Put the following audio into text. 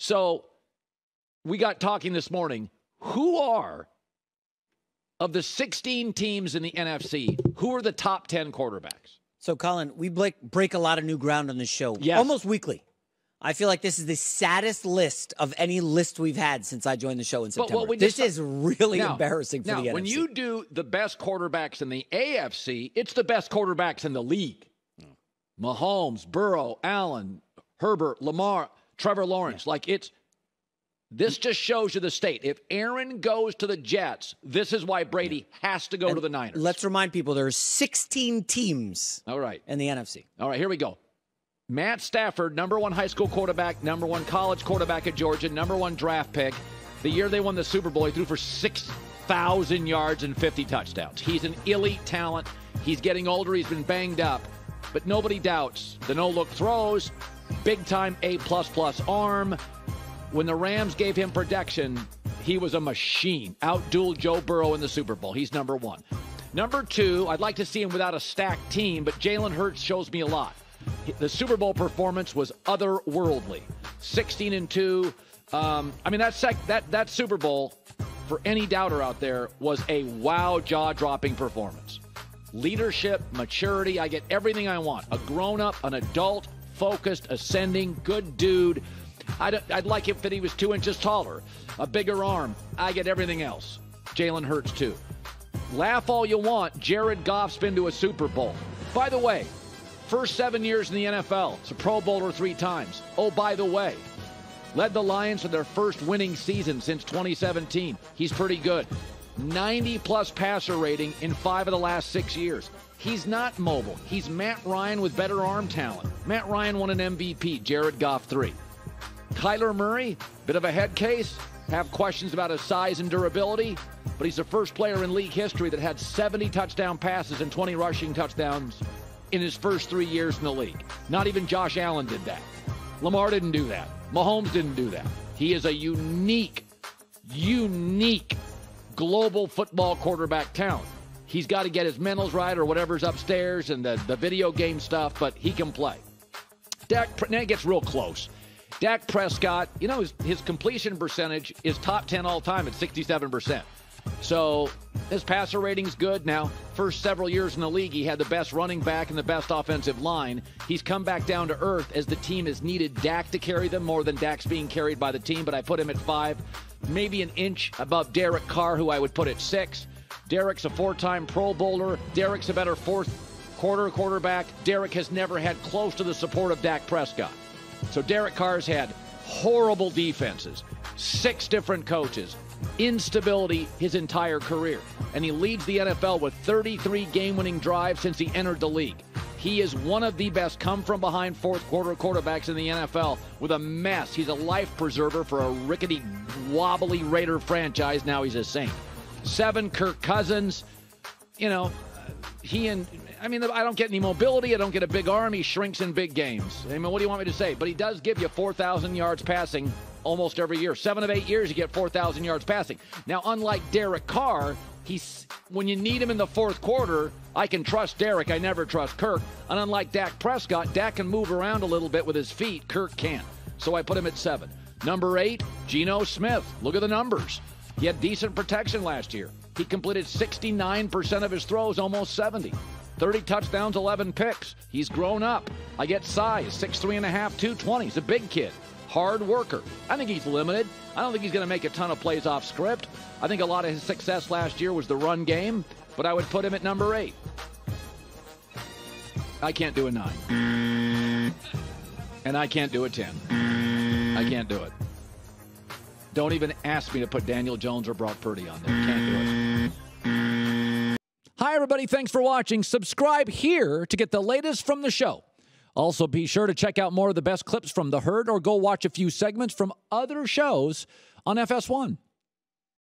So we got talking this morning. Who are, of the 16 teams in the NFC, who are the top 10 quarterbacks? So, Colin, we break a lot of new ground on this show. Yes. Almost weekly. I feel like this is the saddest list of any list we've had since I joined the show in September. This is really embarrassing for the NFC. When you do the best quarterbacks in the AFC, it's the best quarterbacks in the league. Oh. Mahomes, Burrow, Allen, Herbert, Lamar, Trevor Lawrence. Yeah. Like, it's... This just shows you the state. If Aaron goes to the Jets, this is why Brady has to go to the Niners. Let's remind people there are 16 teams in the NFC. All right, here we go. Matt Stafford, #1 high school quarterback, #1 college quarterback at Georgia, #1 draft pick. The year they won the Super Bowl, he threw for 6,000 yards and 50 touchdowns. He's an elite talent. He's getting older. He's been banged up. But nobody doubts the no-look throws, big-time A++ arm. When the Rams gave him protection, he was a machine. Outdueled Joe Burrow in the Super Bowl. He's #1. #2, I'd like to see him without a stacked team, but Jalen Hurts shows me a lot. The Super Bowl performance was otherworldly. 16-2. I mean, that Super Bowl, for any doubter out there, was a wow, jaw-dropping performance. Leadership, maturity, I get everything I want. A grown-up, an adult, focused, ascending, good dude. I'd like him if he was 2 inches taller, a bigger arm. I get everything else. Jalen Hurts, too. Laugh all you want. Jared Goff's been to a Super Bowl. By the way, first 7 years in the NFL. It's a Pro Bowler 3 times. Oh, by the way, led the Lions to their first winning season since 2017. He's pretty good. 90-plus passer rating in 5 of the last 6 years. He's not mobile. He's Matt Ryan with better arm talent. Matt Ryan won an MVP. Jared Goff, 3. Kyler Murray, bit of a head case. Have questions about his size and durability, but he's the first player in league history that had 70 touchdown passes and 20 rushing touchdowns in his first 3 years in the league. Not even Josh Allen did that. Lamar didn't do that. Mahomes didn't do that. He is a unique global football quarterback talent. He's got to get his mentals right or whatever's upstairs and the video game stuff, but he can play. Now it gets real close. Dak Prescott, you know, his completion percentage is top 10 all time at 67%. So his passer rating's good now. First several years in the league, he had the best running back and the best offensive line. He's come back down to earth as the team has needed Dak to carry them more than Dak's being carried by the team. But I put him at 5, maybe an inch above Derek Carr, who I would put at 6. Derek's a 4-time Pro Bowler. Derek's a better fourth-quarter quarterback. Derek has never had close to the support of Dak Prescott. So Derek Carr's had horrible defenses, 6 different coaches, instability his entire career. And he leads the NFL with 33 game-winning drives since he entered the league. He is one of the best come-from-behind fourth-quarter quarterbacks in the NFL with a mess. He's a life preserver for a rickety, wobbly Raider franchise. Now he's a Saint. 7, Kirk Cousins. You know, I mean, I don't get any mobility. I don't get a big arm. He shrinks in big games. I mean, what do you want me to say? But he does give you 4,000 yards passing almost every year. 7 of 8 years, you get 4,000 yards passing. Now, unlike Derek Carr, when you need him in the fourth quarter, I can trust Derek. I never trust Kirk. And unlike Dak Prescott, Dak can move around a little bit with his feet. Kirk can't. So I put him at 7. #8, Geno Smith. Look at the numbers. He had decent protection last year. He completed 69% of his throws, almost 70. 30 touchdowns, 11 picks. He's grown up. I get size, 6'3 and a half, 220. He's a big kid, hard worker. I think he's limited. I don't think he's going to make a ton of plays off script. I think a lot of his success last year was the run game, but I would put him at #8. I can't do a 9. And I can't do a 10. I can't do it. Don't even ask me to put Daniel Jones or Brock Purdy on there. Can't do it. Hi, everybody. Thanks for watching. Subscribe here to get the latest from the show. Also, be sure to check out more of the best clips from The Herd or go watch a few segments from other shows on FS1.